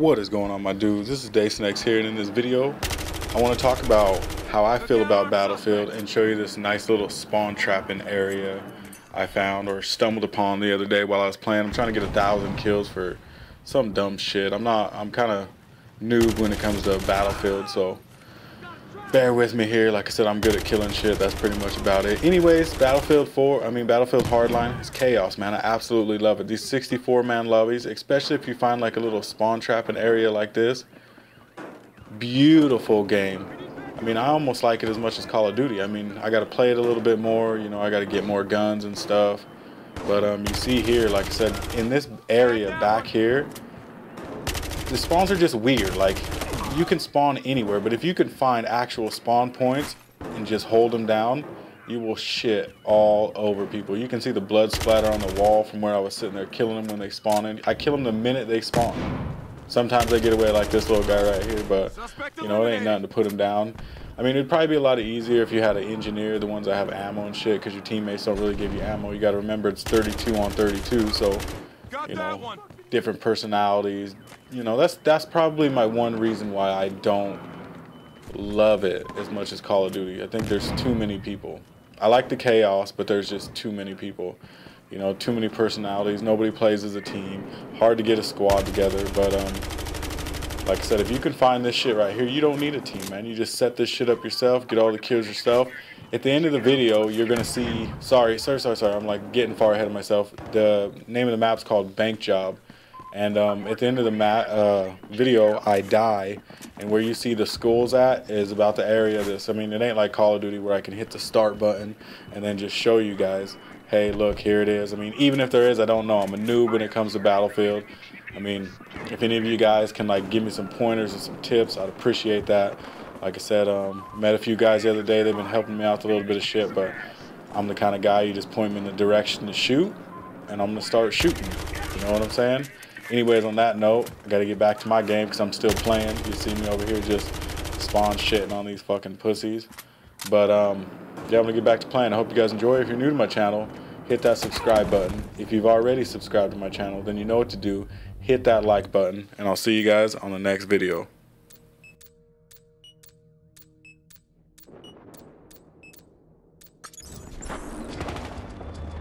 What is going on, my dudes? This is Dasynx here, and in this video I want to talk about how I feel about Battlefield and show you this nice little spawn trapping area I found or stumbled upon the other day while I was playing. I'm trying to get 1,000 kills for some dumb shit. I'm kind of noob when it comes to Battlefield, so bear with me here. Like I said, I'm good at killing shit. That's pretty much about it. Anyways, Battlefield Hardline is chaos, man. I absolutely love it. These 64-man lobbies, especially if you find like a little spawn trapping area like this. Beautiful game. I mean, I almost like it as much as Call of Duty. I mean, I got to play it a little bit more. You know, I got to get more guns and stuff. But you see here, like I said, in this area back here, the spawns are just weird. Like, you can spawn anywhere, but if you can find actual spawn points and just hold them down, you will shit all over people. You can see the blood splatter on the wall from where I was sitting there killing them when they spawn in. I kill them the minute they spawn. Sometimes they get away like this little guy right here, but you know, it ain't nothing to put them down. I mean, it'd probably be a lot easier if you had an engineer, the ones that have ammo and shit, because your teammates don't really give you ammo. You got to remember it's 32 on 32, so you know, different personalities. You know, that's probably my one reason why I don't love it as much as Call of Duty. I think there's too many people. I like the chaos, but there's just too many people. You know, too many personalities. Nobody plays as a team. Hard to get a squad together. But like I said, if you can find this shit right here, you don't need a team, man. You just set this shit up yourself, get all the kills yourself. At the end of the video, you're gonna see, sorry, I'm like getting far ahead of myself. The name of the map's called Bank Job, and at the end of the video, I die, and where you see the skulls at is about the area of this. I mean, it ain't like Call of Duty where I can hit the start button and then just show you guys, hey, look, here it is. I mean, even if there is, I don't know. I'm a noob when it comes to Battlefield. I mean, if any of you guys can like give me some pointers and some tips, I'd appreciate that. Like I said, met a few guys the other day. They've been helping me out with a little bit of shit, but I'm the kind of guy, you just point me in the direction to shoot, and I'm going to start shooting. You know what I'm saying? Anyways, on that note, I got to get back to my game because I'm still playing. You see me over here just spawn shitting on these fucking pussies. But yeah, I'm going to get back to playing. I hope you guys enjoy. If you're new to my channel, hit that subscribe button. If you've already subscribed to my channel, then you know what to do. Hit that like button, and I'll see you guys on the next video.